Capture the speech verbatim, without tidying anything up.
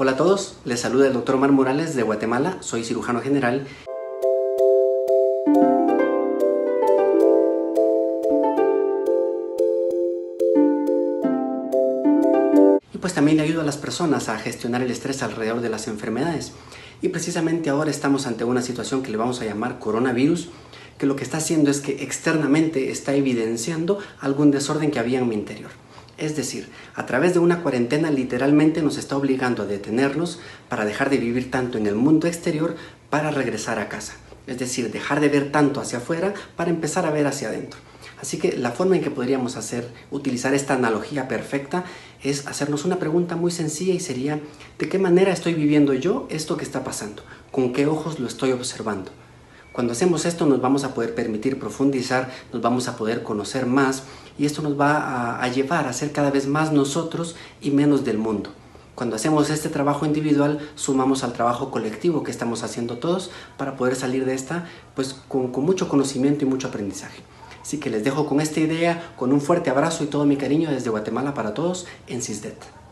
Hola a todos, les saluda el doctor Omar Morales de Guatemala, soy cirujano general. Y pues también le ayudo a las personas a gestionar el estrés alrededor de las enfermedades. Y precisamente ahora estamos ante una situación que le vamos a llamar coronavirus, que lo que está haciendo es que externamente está evidenciando algún desorden que había en mi interior. Es decir, a través de una cuarentena literalmente nos está obligando a detenernos para dejar de vivir tanto en el mundo exterior para regresar a casa. Es decir, dejar de ver tanto hacia afuera para empezar a ver hacia adentro. Así que la forma en que podríamos hacer, utilizar esta analogía perfecta es hacernos una pregunta muy sencilla y sería: ¿de qué manera estoy viviendo yo esto que está pasando? ¿Con qué ojos lo estoy observando? Cuando hacemos esto nos vamos a poder permitir profundizar, nos vamos a poder conocer más y esto nos va a, a llevar a ser cada vez más nosotros y menos del mundo. Cuando hacemos este trabajo individual sumamos al trabajo colectivo que estamos haciendo todos para poder salir de esta pues con, con mucho conocimiento y mucho aprendizaje. Así que les dejo con esta idea, con un fuerte abrazo y todo mi cariño desde Guatemala para todos en SIISDET.